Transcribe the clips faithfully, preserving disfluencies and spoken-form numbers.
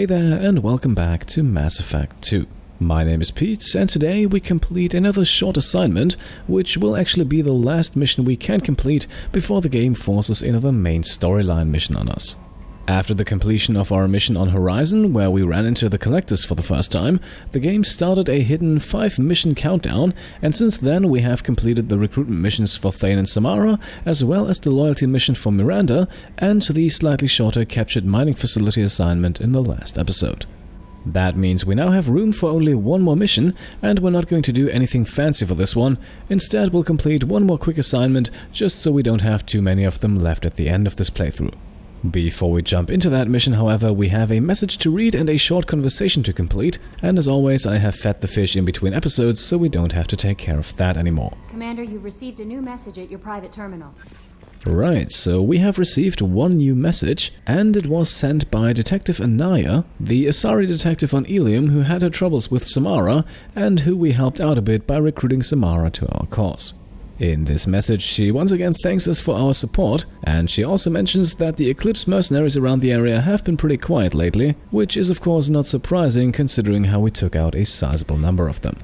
Hey there and welcome back to Mass Effect two. My name is Pete and today we complete another short assignment which will actually be the last mission we can complete before the game forces another main storyline mission on us. After the completion of our mission on Horizon, where we ran into the Collectors for the first time, the game started a hidden five mission countdown, and since then we have completed the recruitment missions for Thane and Samara, as well as the loyalty mission for Miranda, and the slightly shorter Captured Mining Facility assignment in the last episode. That means we now have room for only one more mission, and we're not going to do anything fancy for this one. Instead, we'll complete one more quick assignment, just so we don't have too many of them left at the end of this playthrough. Before we jump into that mission, however, we have a message to read and a short conversation to complete, and as always I have fed the fish in between episodes so we don't have to take care of that anymore. Commander, you've received a new message at your private terminal. Right, so we have received one new message, and it was sent by Detective Anaya, the Asari detective on Illium who had her troubles with Samara, and who we helped out a bit by recruiting Samara to our cause. In this message, she once again thanks us for our support, and she also mentions that the Eclipse mercenaries around the area have been pretty quiet lately, which is of course not surprising considering how we took out a sizable number of them.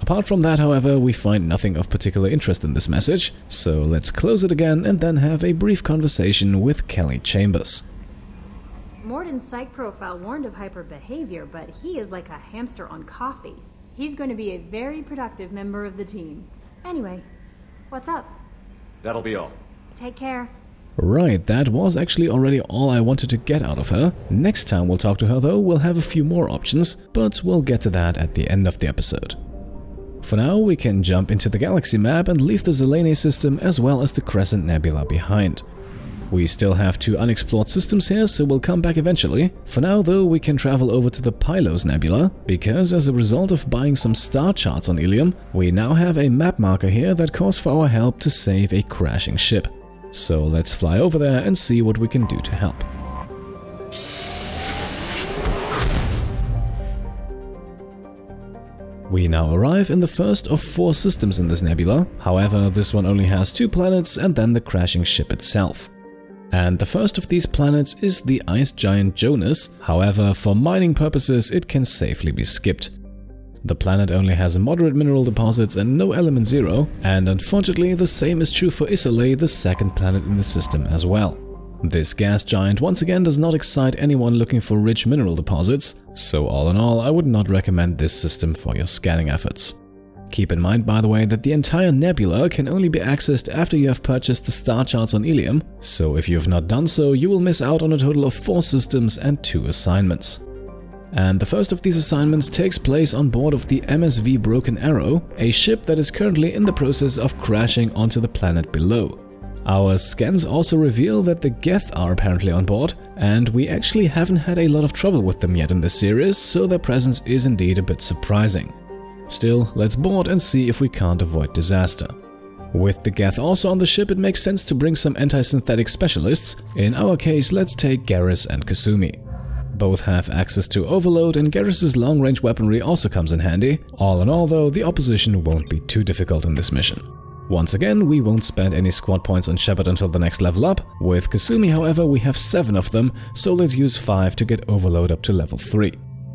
Apart from that, however, we find nothing of particular interest in this message, so let's close it again and then have a brief conversation with Kelly Chambers. Morden's psych profile warned of hyper behavior, but he is like a hamster on coffee. He's going to be a very productive member of the team. Anyway. What's up? That'll be all. Take care. Right, that was actually already all I wanted to get out of her. Next time we'll talk to her though, we'll have a few more options, but we'll get to that at the end of the episode. For now, we can jump into the galaxy map and leave the Zelene system as well as the Crescent Nebula behind. We still have two unexplored systems here, so we'll come back eventually. For now though, we can travel over to the Pylos Nebula, because as a result of buying some star charts on Illium, we now have a map marker here that calls for our help to save a crashing ship. So let's fly over there and see what we can do to help. We now arrive in the first of four systems in this nebula. However, this one only has two planets and then the crashing ship itself. And the first of these planets is the ice giant Jonas, however, for mining purposes it can safely be skipped. The planet only has moderate mineral deposits and no element zero, and unfortunately the same is true for Isolae, the second planet in the system as well. This gas giant once again does not excite anyone looking for rich mineral deposits, so all in all I would not recommend this system for your scanning efforts. Keep in mind, by the way, that the entire nebula can only be accessed after you have purchased the star charts on Illium, so if you have not done so, you will miss out on a total of four systems and two assignments. And the first of these assignments takes place on board of the M S V Broken Arrow, a ship that is currently in the process of crashing onto the planet below. Our scans also reveal that the Geth are apparently on board, and we actually haven't had a lot of trouble with them yet in this series, so their presence is indeed a bit surprising. Still, let's board and see if we can't avoid disaster. With the Geth also on the ship, it makes sense to bring some anti-synthetic specialists. In our case, let's take Garrus and Kasumi. Both have access to Overload, and Garrus's long-range weaponry also comes in handy. All in all though, the opposition won't be too difficult in this mission. Once again, we won't spend any squad points on Shepard until the next level up. With Kasumi, however, we have seven of them, so let's use five to get Overload up to level three.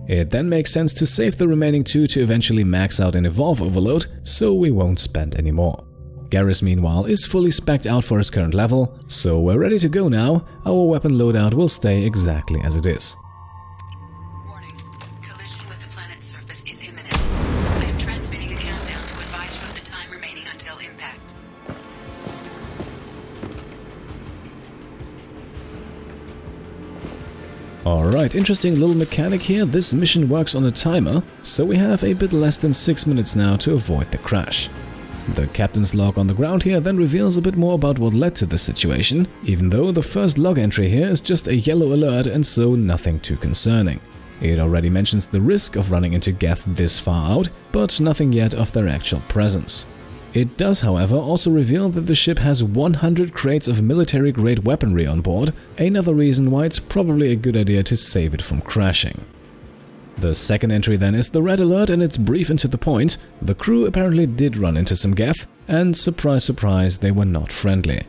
It then makes sense to save the remaining two to eventually max out and evolve Overload, so we won't spend any more. Garrus, meanwhile, is fully spec'd out for his current level, so we're ready to go now. Our weapon loadout will stay exactly as it is. Warning. Collision with the planet's surface is imminent. I am transmitting a countdown to advise you of the time remaining until impact. Alright, interesting little mechanic here. This mission works on a timer, so we have a bit less than six minutes now to avoid the crash. The captain's log on the ground here then reveals a bit more about what led to this situation, even though the first log entry here is just a yellow alert and so nothing too concerning. It already mentions the risk of running into Geth this far out, but nothing yet of their actual presence. It does, however, also reveal that the ship has one hundred crates of military-grade weaponry on board, another reason why it's probably a good idea to save it from crashing. The second entry then is the red alert, and it's brief and to the point. The crew apparently did run into some Geth, and surprise surprise, they were not friendly.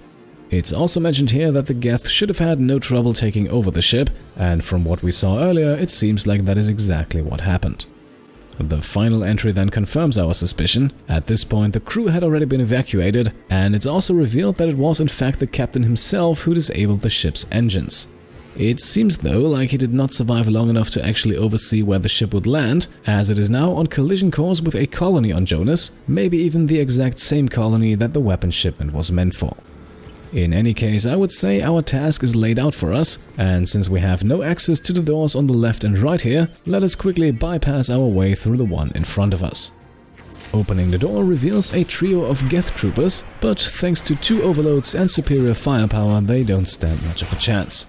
It's also mentioned here that the Geth should have had no trouble taking over the ship, and from what we saw earlier, it seems like that is exactly what happened. The final entry then confirms our suspicion. At this point, the crew had already been evacuated, and it's also revealed that it was in fact the captain himself who disabled the ship's engines. It seems though like he did not survive long enough to actually oversee where the ship would land, as it is now on collision course with a colony on Jonas, maybe even the exact same colony that the weapon shipment was meant for. In any case, I would say our task is laid out for us, and since we have no access to the doors on the left and right here, let us quickly bypass our way through the one in front of us. Opening the door reveals a trio of Geth troopers, but thanks to two overloads and superior firepower, they don't stand much of a chance.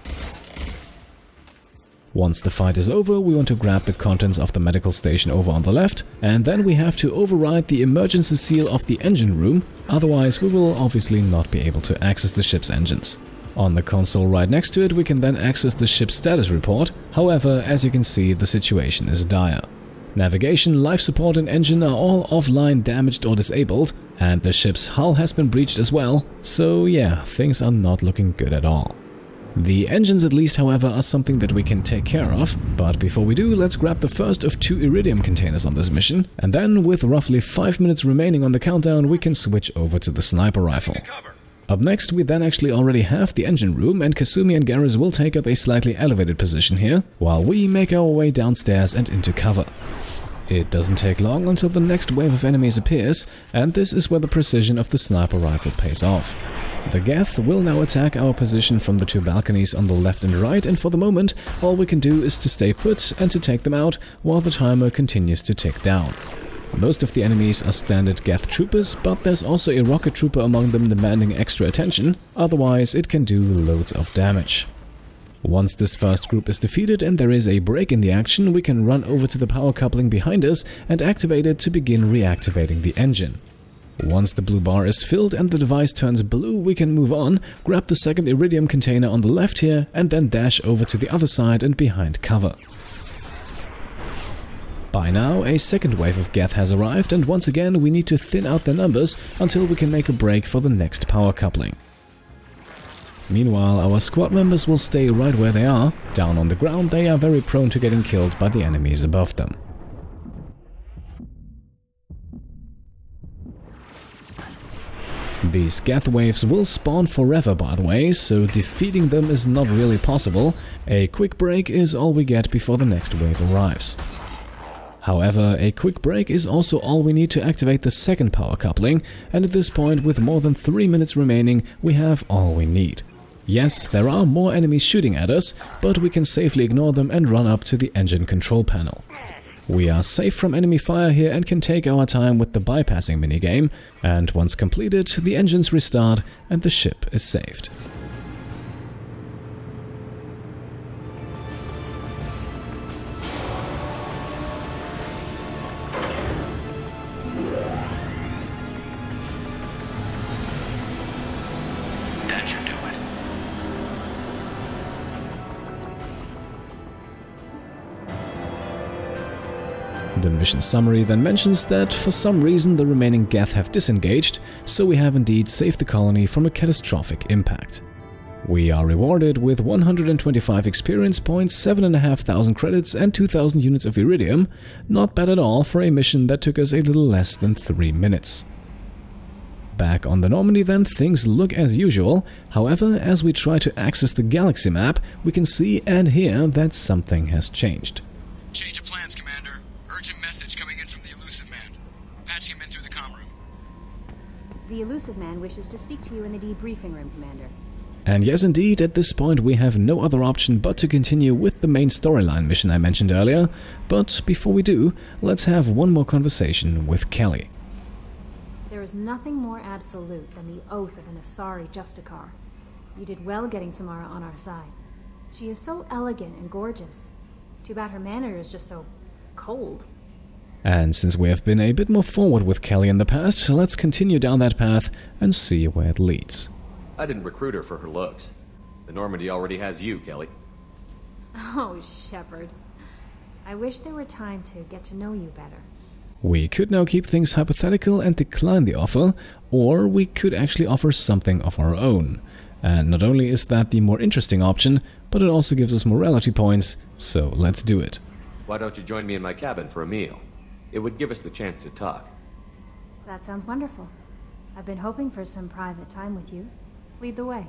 Once the fight is over, we want to grab the contents of the medical station over on the left, and then we have to override the emergency seal of the engine room, otherwise we will obviously not be able to access the ship's engines. On the console right next to it, we can then access the ship's status report. However, as you can see, the situation is dire. Navigation, life support and engine are all offline, damaged or disabled, and the ship's hull has been breached as well, so yeah, things are not looking good at all. The engines at least, however, are something that we can take care of, but before we do, let's grab the first of two iridium containers on this mission, and then with roughly five minutes remaining on the countdown, we can switch over to the sniper rifle. Up next, we then actually already have the engine room, and Kasumi and Garrus will take up a slightly elevated position here, while we make our way downstairs and into cover. It doesn't take long until the next wave of enemies appears, and this is where the precision of the sniper rifle pays off. The Geth will now attack our position from the two balconies on the left and right, and for the moment all we can do is to stay put and to take them out while the timer continues to tick down. Most of the enemies are standard Geth troopers, but there's also a rocket trooper among them demanding extra attention, otherwise it can do loads of damage. Once this first group is defeated and there is a break in the action, we can run over to the power coupling behind us and activate it to begin reactivating the engine. Once the blue bar is filled and the device turns blue, we can move on, grab the second iridium container on the left here, and then dash over to the other side and behind cover. By now, a second wave of Geth has arrived, and once again we need to thin out their numbers until we can make a break for the next power coupling. Meanwhile, our squad members will stay right where they are. Down on the ground, they are very prone to getting killed by the enemies above them. These Geth waves will spawn forever, by the way, so defeating them is not really possible. A quick break is all we get before the next wave arrives. However, a quick break is also all we need to activate the second power coupling, and at this point, with more than three minutes remaining, we have all we need. Yes, there are more enemies shooting at us, but we can safely ignore them and run up to the engine control panel. We are safe from enemy fire here and can take our time with the bypassing minigame, and once completed, the engines restart and the ship is saved. The mission summary then mentions that for some reason the remaining Geth have disengaged, so we have indeed saved the colony from a catastrophic impact. We are rewarded with one hundred twenty-five experience points, seven thousand five hundred credits and two thousand units of iridium, not bad at all for a mission that took us a little less than three minutes. Back on the Normandy then, things look as usual. However, as we try to access the galaxy map, we can see and hear that something has changed. Change of plans, Commander. Urgent message coming in from the Illusive Man. Patching him in through the comm room. The Illusive Man wishes to speak to you in the debriefing room, Commander. And yes, indeed, at this point we have no other option but to continue with the main storyline mission I mentioned earlier. But before we do, let's have one more conversation with Kelly. There is nothing more absolute than the oath of an Asari Justicar. You did well getting Samara on our side. She is so elegant and gorgeous. Too bad her manner is just so cold. And since we have been a bit more forward with Kelly in the past, let's continue down that path and see where it leads. I didn't recruit her for her looks. The Normandy already has you, Kelly. Oh, Shepard. I wish there were time to get to know you better. We could now keep things hypothetical and decline the offer, or we could actually offer something of our own. And not only is that the more interesting option, but it also gives us morality points, so let's do it. Why don't you join me in my cabin for a meal? It would give us the chance to talk. That sounds wonderful. I've been hoping for some private time with you. Lead the way.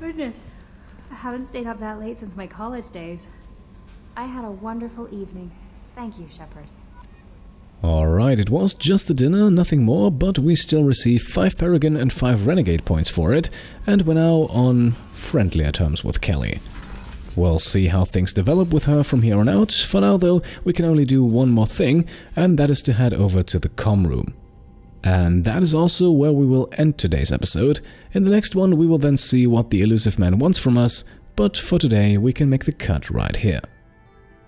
Goodness, I haven't stayed up that late since my college days. I had a wonderful evening. Thank you, Shepard. Alright, it was just a dinner, nothing more, but we still receive five Paragon and five Renegade points for it, and we're now on friendlier terms with Kelly. We'll see how things develop with her from here on out. For now, though, we can only do one more thing, and that is to head over to the comm room. And that is also where we will end today's episode. In the next one, we will then see what the Illusive Man wants from us, but for today, we can make the cut right here.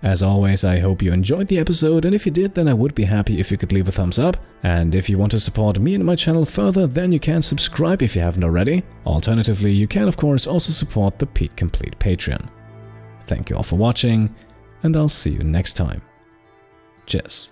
As always, I hope you enjoyed the episode, and if you did, then I would be happy if you could leave a thumbs up. And if you want to support me and my channel further, then you can subscribe if you haven't already. Alternatively, you can of course also support the Pete Complete Patreon. Thank you all for watching, and I'll see you next time. Cheers.